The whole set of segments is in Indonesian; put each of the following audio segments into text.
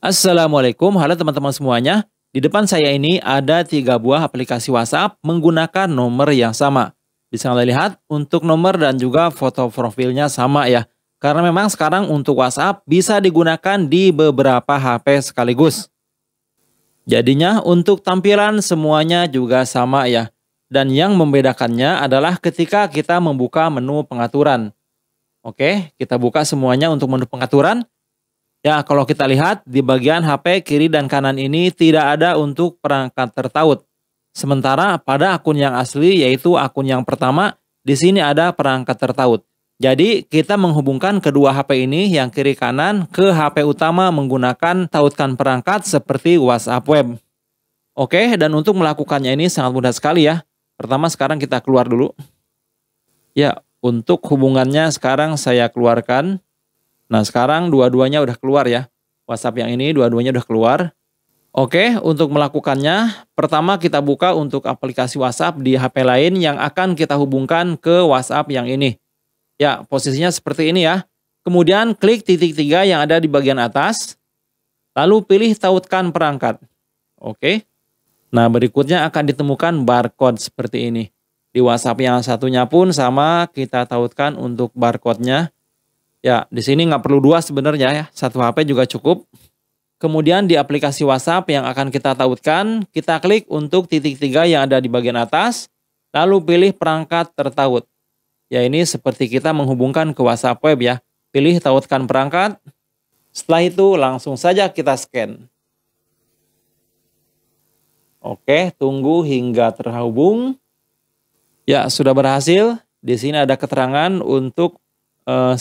Assalamualaikum, halo teman-teman semuanya. Di depan saya ini ada 3 buah aplikasi WhatsApp menggunakan nomor yang sama. Bisa kalian lihat untuk nomor dan juga foto profilnya sama ya. Karena memang sekarang untuk WhatsApp bisa digunakan di beberapa HP sekaligus. Jadinya untuk tampilan semuanya juga sama ya. Dan yang membedakannya adalah ketika kita membuka menu pengaturan. Oke, kita buka semuanya untuk menu pengaturan. Ya, kalau kita lihat di bagian HP kiri dan kanan ini tidak ada untuk perangkat tertaut. Sementara pada akun yang asli yaitu akun yang pertama, di sini ada perangkat tertaut. Jadi kita menghubungkan kedua HP ini yang kiri kanan ke HP utama menggunakan tautkan perangkat seperti WhatsApp web. Oke, dan untuk melakukannya ini sangat mudah sekali ya. Pertama sekarang kita keluar dulu. Ya, untuk hubungannya sekarang saya keluarkan. Nah sekarang dua-duanya udah keluar ya. WhatsApp yang ini dua-duanya udah keluar. Oke, untuk melakukannya pertama kita buka untuk aplikasi WhatsApp di HP lain yang akan kita hubungkan ke WhatsApp yang ini. Ya, posisinya seperti ini ya. Kemudian klik titik 3 yang ada di bagian atas. Lalu pilih tautkan perangkat. Oke. Nah berikutnya akan ditemukan barcode seperti ini. Di WhatsApp yang satunya pun sama, kita tautkan untuk barcode-nya. Ya, di sini nggak perlu 2 sebenarnya ya, 1 HP juga cukup. Kemudian di aplikasi WhatsApp yang akan kita tautkan, kita klik untuk titik 3 yang ada di bagian atas, lalu pilih perangkat tertaut. Ya, ini seperti kita menghubungkan ke WhatsApp web ya. Pilih tautkan perangkat, setelah itu langsung saja kita scan. Oke, tunggu hingga terhubung. Ya, sudah berhasil. Di sini ada keterangan untuk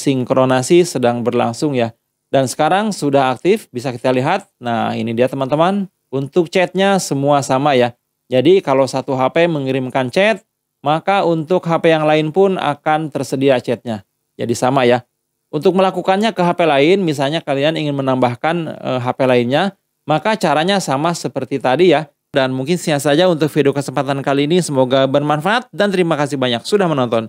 sinkronasi sedang berlangsung ya. Dan sekarang sudah aktif, bisa kita lihat. Nah ini dia teman-teman. Untuk chatnya semua sama ya. Jadi kalau satu HP mengirimkan chat, maka untuk HP yang lain pun akan tersedia chatnya. Jadi sama ya. Untuk melakukannya ke HP lain, misalnya kalian ingin menambahkan HP lainnya, maka caranya sama seperti tadi ya. Dan mungkin sekian saja untuk video kesempatan kali ini. Semoga bermanfaat dan terima kasih banyak sudah menonton.